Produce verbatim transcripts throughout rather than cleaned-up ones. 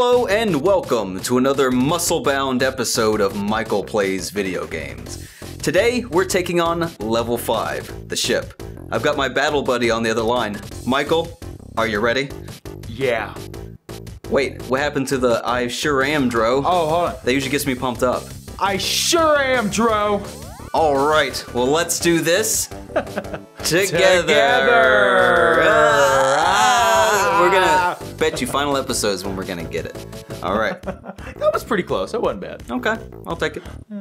Hello and welcome to another muscle-bound episode of Michael Plays Video Games. Today, we're taking on level five, the ship. I've got my battle buddy on the other line. Michael, are you ready? Yeah. Wait, what happened to the I sure am, Dro? Oh, hold on. That usually gets me pumped up. I sure am, Dro! Alright, well let's do this together! Together. Ah, we're gonna... Bet you final episode is when we're gonna get it. All right. That was pretty close. That wasn't bad. Okay, I'll take it. Yeah.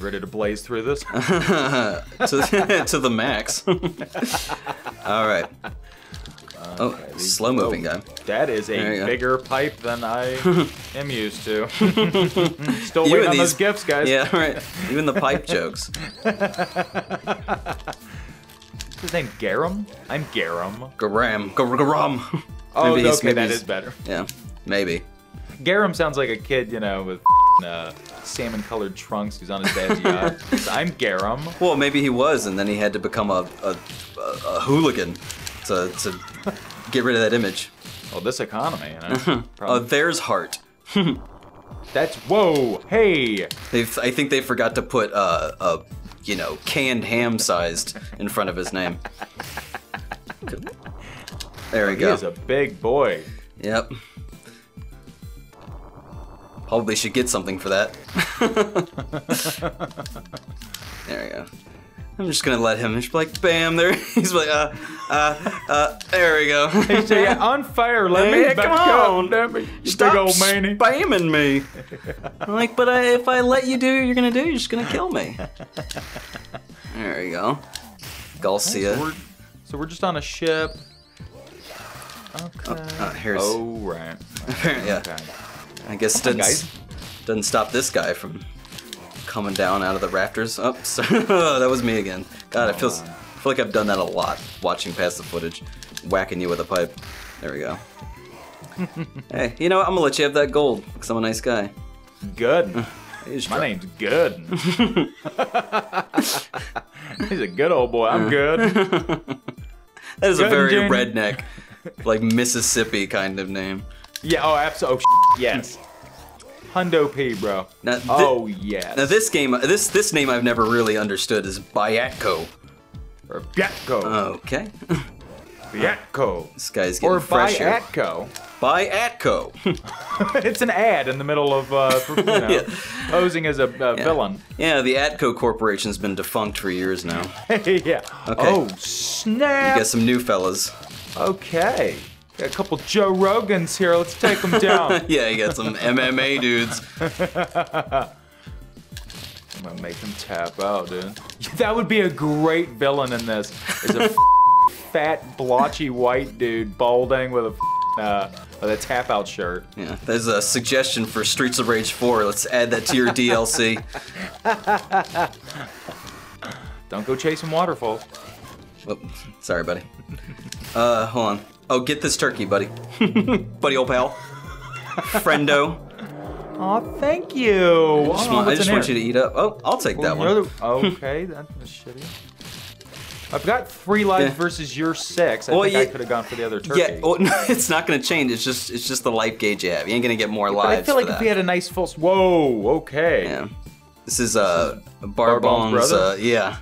Ready to blaze through this? to, to the max. All right. Uh, oh, okay. Slow moving oh, guy. That is a bigger go. pipe than I am used to. Still waiting on these... those gifts, guys. Yeah, right. Even the pipe jokes. What's his name? Garum? I'm Garum. Garam. Garam. Oh, maybe okay, that is better. Yeah, maybe. Garum sounds like a kid, you know, with uh, salmon-colored trunks who's on his dad's yacht. So I'm Garum. Well, maybe he was, and then he had to become a, a, a, a hooligan. To, to get rid of that image. Well, this economy, you know. Oh, there's heart. That's, whoa, hey! They've, I think they forgot to put, uh, a, you know, canned ham-sized in front of his name. There we go. He is a big boy. Yep. Probably should get something for that. There we go. I'm just gonna let him. He's like, bam, there. He's like, uh, uh, uh, there we go. He's like, on fire, let hey, me back on. Go. Stop big old manie. Spamming me. I'm like, but I, if I let you do what you're gonna do, you're just gonna kill me. There we go. Galcia. So, so we're just on a ship. Okay. Oh, oh, here's... oh right. Apparently, yeah. Okay. I guess it doesn't, doesn't stop this guy from... coming down out of the rafters. Oh, that was me again. God, it feels, I feel like I've done that a lot, watching past the footage, whacking you with a pipe. There we go. Hey, you know what? I'm gonna let you have that gold, because I'm a nice guy. Good. My name's Good. He's a good old boy. I'm good. That is good a very redneck, like Mississippi kind of name. Yeah, oh, absolutely. Oh, yes. Hundo P, bro. Now, oh yeah. Now this game, this this name I've never really understood is Byatko. Or Byatko. Okay. Byatko. Uh, this guy's getting or fresher. Or Byatko. Byatko. It's an ad in the middle of uh, you know, yeah. posing as a uh, yeah. villain. Yeah, the Atco Corporation's been defunct for years now. Yeah. Okay. Oh snap! You got some new fellas. Okay. Got a couple Joe Rogans here, let's take them down. Yeah, you got some M M A dudes. I'm gonna make them tap out, dude. That would be a great villain in this. Is a fat, blotchy white dude balding with a uh, with a tap out shirt. Yeah, there's a suggestion for Streets of Rage four. Let's add that to your D L C. Don't go chasing waterfalls. Oh, sorry, buddy. Uh, hold on. Oh, get this turkey, buddy. Buddy, old pal. Friendo. Oh, thank you. I just, oh, want, I just want you to eat up. Oh, I'll take that well, one. Okay, that was shitty. I've got three lives yeah. versus your six. I well, think yeah, I could have gone for the other turkey. Yeah, well, no, it's not going to change. It's just it's just the life gauge you have. You ain't going to get more yeah, lives. But I feel like that. If we had a nice full. Whoa, okay. Yeah. This is uh, Barbone's. Uh, yeah.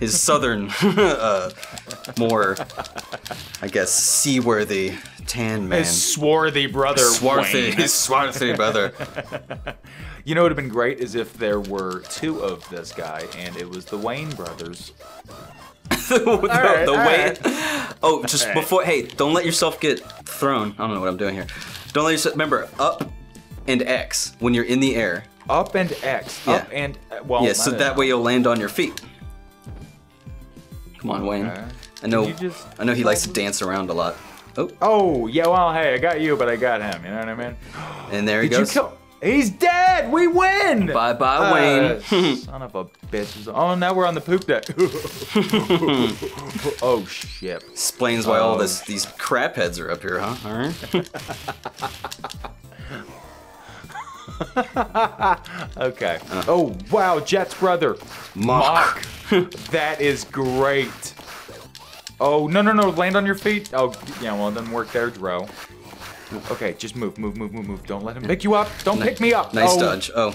His southern, uh, more, I guess, seaworthy tan man. His swarthy brother, Swarthy, Wayne. His swarthy brother. You know what would have been great is if there were two of this guy, and it was the Wayne brothers. the the, right, the Wayne. Right. Oh, just right. before, hey, don't let yourself get thrown. I don't know what I'm doing here. Don't let yourself, remember, up and X when you're in the air. Up and X. Yeah. Up and, well. Yeah, so that enough. way you'll land on your feet. Come on, Wayne. Okay. I know. Just, I know he likes to dance around a lot. Oh. Oh yeah. Well, hey, I got you, but I got him. You know what I mean? And there he Did goes. You kill He's dead. We win. Bye, bye, uh, Wayne. Son of a bitch. Oh, now we're on the poop deck. Oh shit. Explains why oh. all this these crap heads are up here, huh? All right. Okay. Uh. Oh wow, Jet's brother. Mock. Mock. That is great. Oh, no, no, no, land on your feet. Oh, yeah, well, it doesn't work there, bro. Okay, just move, move, move, move, move. Don't let him pick you up. Don't nice, pick me up. Nice oh. dodge. Oh.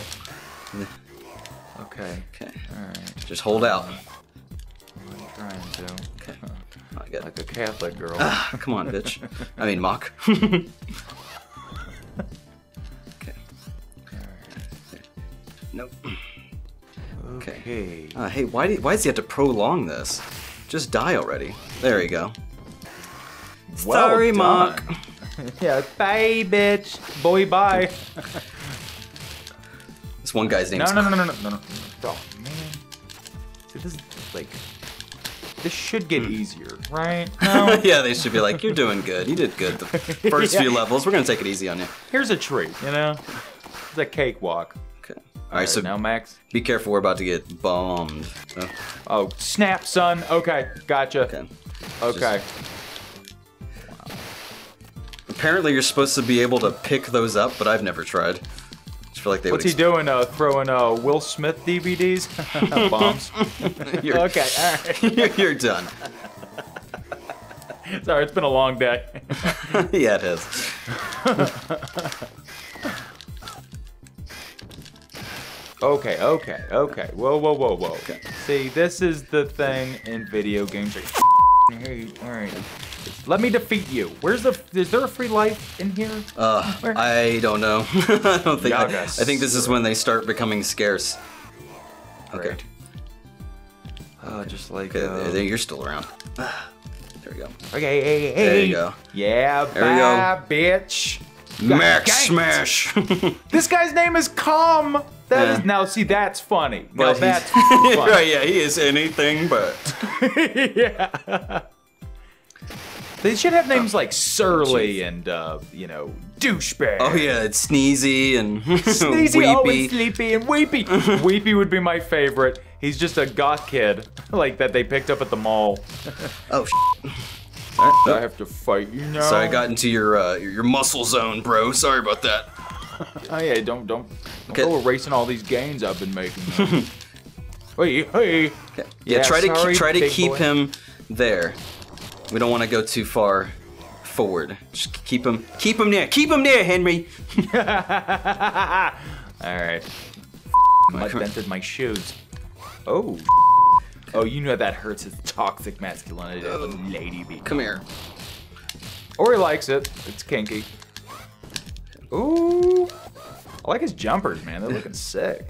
Okay. Okay. All right. Just hold out. I'm trying to. Okay. Not good. Like a Catholic girl. Ah, come on, bitch. I mean, mock. Okay. Nope. Okay. okay. Uh, hey, why, do, why does he have to prolong this? Just die already. There you go. Well Sorry, done. Mock. Yeah, bye, bitch. Boy, bye. This one guy's name. No, no, no, no, no, no, no. Oh man. See, this is like this should get mm. easier, right? No. Yeah, they should be like, you're doing good. You did good the first yeah. few levels. We're gonna take it easy on you. Here's a treat, you know. It's a cakewalk. Okay. All, All right, right. So now, Max, be careful. We're about to get bombed. Oh, oh snap, son. Okay, gotcha. Okay. Okay. Just... Apparently you're supposed to be able to pick those up, but I've never tried. Just feel like they What's would he doing? Uh, throwing uh, Will Smith D V Ds? Bombs. You're, okay, all right. You're done. Sorry, it's been a long day. Yeah, it is. Okay, okay, okay. Whoa, whoa, whoa, whoa. Okay. See, this is the thing in video games. All right. Let me defeat you. Where's the? Is there a free life in here? Uh, Where? I don't know. I don't think. I, I think this is when they start becoming scarce. Okay. Right. Uh, just like. Okay, uh, there, you're still around. There we go. Okay. Hey, hey. There you go. Yeah. There bye, you go. Bitch. Max smash. This guy's name is Calm. That yeah. is now. See, that's funny. But now that's funny. Right, yeah, he is anything but. Yeah. They should have names like Surly oh, and, uh, you know, Douchebag. Oh, yeah, it's Sneezy and Sneezy, Weepy. Oh, and Sleepy and Weepy. Weepy would be my favorite. He's just a goth kid, like, that they picked up at the mall. Oh, shit. Right. I have to fight you now. Sorry, I got into your uh, your muscle zone, bro. Sorry about that. Oh, yeah, don't, don't, don't okay. go erasing all these gains I've been making. Hey, hey. Okay. Yeah, yeah, try sorry, to keep, try to keep him there. We don't want to go too far forward. Just keep him, keep him there, keep him there, Henry. All right. I dented my shoes. Oh. Oh, you know that hurts his toxic masculinity, oh. lady bee. Come here. Or he likes it. It's kinky. Ooh. I like his jumpers, man. They're looking sick.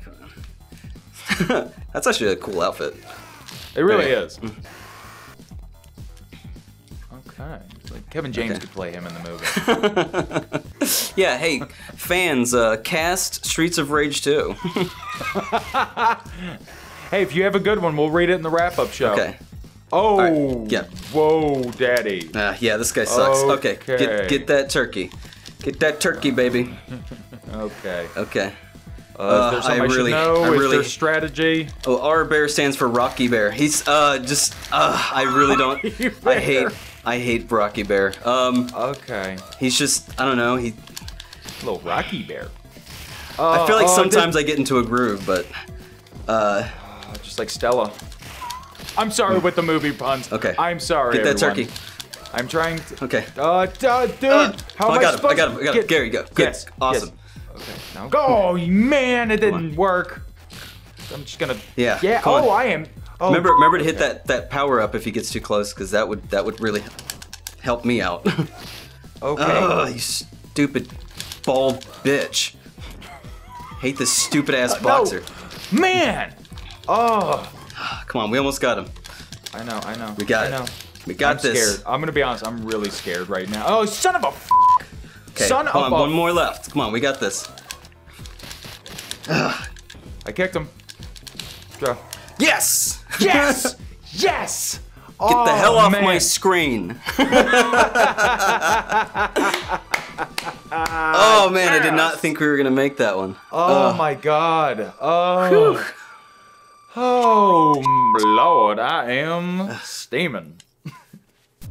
That's actually a cool outfit. It really yeah. is. Right. Like Kevin James okay. could play him in the movie. Yeah, hey, fans, uh, cast Streets of Rage two. Hey, if you have a good one, we'll read it in the wrap-up show. Okay. Oh, right. yeah. Whoa, daddy. Uh, yeah, this guy sucks. Okay, okay. Get, get that turkey. Get that turkey, baby. Okay. Okay. Uh, is there something I, I really, should know? I really, is there strategy? Oh, R Bear stands for Rocky Bear. He's, uh, just, uh, I really don't, I hate... I hate Rocky Bear. Um, okay. He's just, I don't know, he... Little Rocky Bear. Uh, I feel like uh, sometimes I, I get into a groove, but... Uh, uh, just like Stella. I'm sorry with the movie puns. Okay. I'm sorry, Get that everyone. turkey. I'm trying to... Okay. Uh, dude, uh, how am I, I supposed to... I got him, I got him, I got him. There you go. Good. Yes. Awesome. Yes. Okay. No. Oh, man, it didn't work. I'm just gonna... Yeah. Yeah, Come oh, on. I am... Oh, remember, remember to hit okay. that that power up if he gets too close, because that would that would really help me out. Okay. Oh, you stupid bald bitch! Hate this stupid ass uh, boxer. No. Man! Oh. Come on, we almost got him. I know, I know. We got I know. it. We got I'm this. Scared. I'm gonna be honest. I'm really scared right now. Oh, son of a. F okay. Son Come of on, a one more left. Come on, we got this. I kicked him. Go. Yes! Yes! Yes! Get oh, the hell off man. my screen. Oh man, I did not think we were gonna make that one. Oh, oh. my god. Oh. Whew. Oh lord, I am steaming.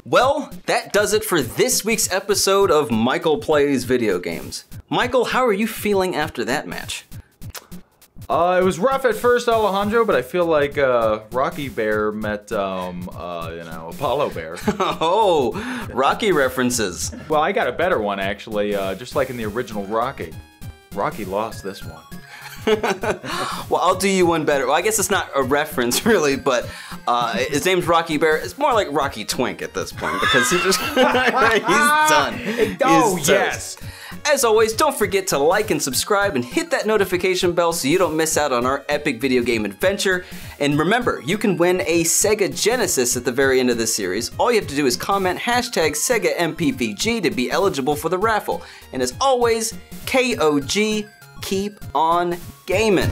Well, that does it for this week's episode of Michael Plays Video Games. Michael, how are you feeling after that match? Uh, it was rough at first, Alejandro, but I feel like uh, Rocky Bear met, um, uh, you know, Apollo Bear. Oh, Rocky references. Well, I got a better one, actually, uh, just like in the original Rocky. Rocky lost this one. Well, I'll do you one better. Well, I guess it's not a reference, really, but uh, his name's Rocky Bear. It's more like Rocky Twink at this point, because he just he's done. Oh, he's yes. Toast. As always, don't forget to like and subscribe and hit that notification bell so you don't miss out on our epic video game adventure. And remember, you can win a Sega Genesis at the very end of this series. All you have to do is comment hashtag Sega M P V G to be eligible for the raffle. And as always, K O G, keep on gaming.